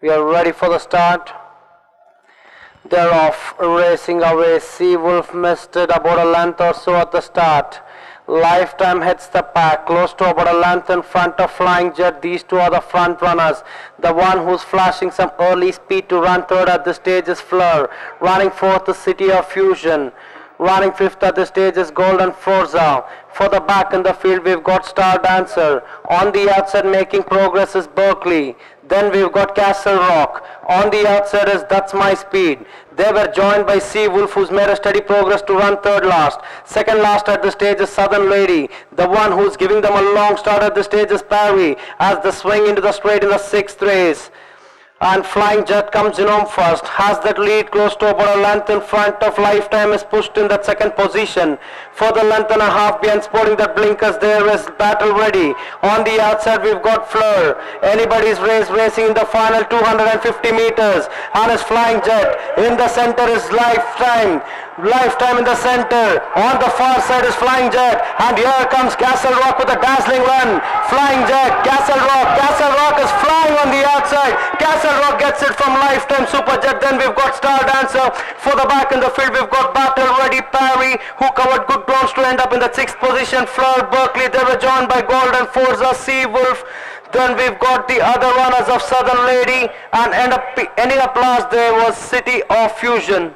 We are ready for the start. Thereof, racing away, Sea Wolf missed it about a length or so at the start. Lifetime hits the pack, close to about a length in front of Flying Jet. These two are the front runners. The one who's flashing some early speed to run third at this stage is Fleur. Running fourth, the City of Fusion. Running fifth at this stage is Golden Forza. Further back in the field, we've got Star Dancer. On the outside, making progress is Berkeley. Then we've got Castlerock. On the outside is That's My Speed. They were joined by Sea Wolf, who's made a steady progress to run third last. Second last at the stage is Southern Lady. The one who's giving them a long start at the stage is Parry, as they swing into the straight in the sixth race. And Flying Jet comes in home first, has that lead close to about a length in front of Lifetime, is pushed in that second position. For the length and a half behind Sporting That Blinkers, there is Battle Ready. On the outside we've got Fleur. Anybody's race racing in the final 250 meters. And it's Flying Jet. In the center is Lifetime. Lifetime in the center. On the far side is Flying Jet. And here comes Castlerock with a dazzling run. Flying Jet, Castlerock. Castlerock is flying on the outside. Castlerock gets it from Lifetime, Superjet. Then we've got Star Dancer. For the back in the field, we've got Battle Ready, Parry, who covered good grounds to end up in the sixth position. Fleur, Berkeley, they were joined by Golden Forza, Sea Wolf. Then we've got the other runners of Southern Lady, and ending up last there was City of Fusion.